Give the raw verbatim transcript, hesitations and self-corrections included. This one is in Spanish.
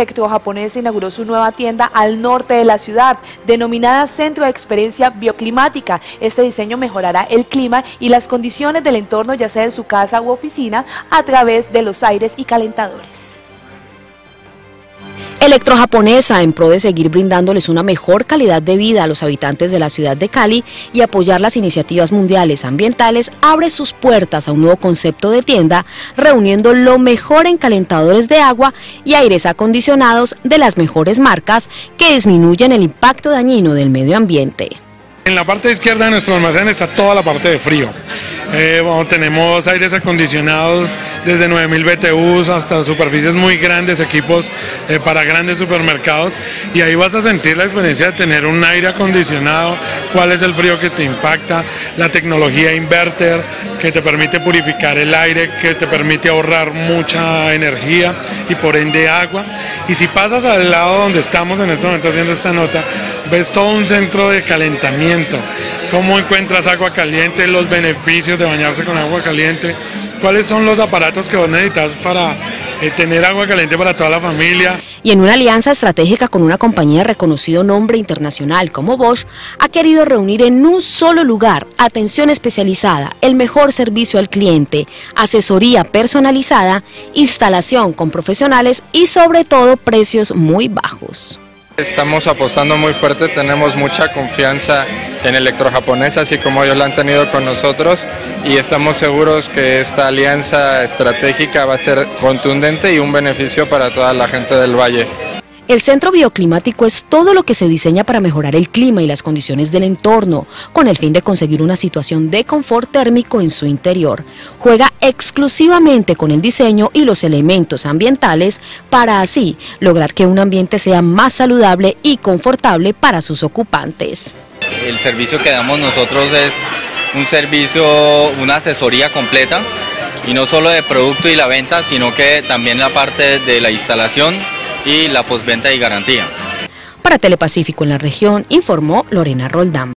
Electrojaponesa inauguró su nueva tienda al norte de la ciudad, denominada Centro de Experiencia Bioclimática. Este diseño mejorará el clima y las condiciones del entorno, ya sea en su casa u oficina, a través de los aires y calentadores. Electrojaponesa, en pro de seguir brindándoles una mejor calidad de vida a los habitantes de la ciudad de Cali y apoyar las iniciativas mundiales ambientales, abre sus puertas a un nuevo concepto de tienda, reuniendo lo mejor en calentadores de agua y aires acondicionados de las mejores marcas que disminuyen el impacto dañino del medio ambiente. En la parte izquierda de nuestro almacén está toda la parte de frío. Eh, bueno, tenemos aires acondicionados desde nueve mil B T U hasta superficies muy grandes, equipos eh, para grandes supermercados, y ahí vas a sentir la experiencia de tener un aire acondicionado, cuál es el frío que te impacta, la tecnología inverter que te permite purificar el aire, que te permite ahorrar mucha energía y por ende agua. Y si pasas al lado donde estamos en este momento haciendo esta nota, ves todo un centro de calentamiento, cómo encuentras agua caliente, los beneficios de bañarse con agua caliente, cuáles son los aparatos que vos necesitas para eh, tener agua caliente para toda la familia. Y en una alianza estratégica con una compañía de reconocido nombre internacional como Bosch, ha querido reunir en un solo lugar atención especializada, el mejor servicio al cliente, asesoría personalizada, instalación con profesionales y sobre todo precios muy bajos. Estamos apostando muy fuerte, tenemos mucha confianza en Electrojaponesa, así como ellos la han tenido con nosotros, y estamos seguros que esta alianza estratégica va a ser contundente y un beneficio para toda la gente del valle. El centro bioclimático es todo lo que se diseña para mejorar el clima y las condiciones del entorno, con el fin de conseguir una situación de confort térmico en su interior. Juega exclusivamente con el diseño y los elementos ambientales para así lograr que un ambiente sea más saludable y confortable para sus ocupantes. El servicio que damos nosotros es un servicio, una asesoría completa, y no solo de producto y la venta, sino que también la parte de la instalación y la postventa y garantía. Para Telepacífico en la región, informó Lorena Roldán.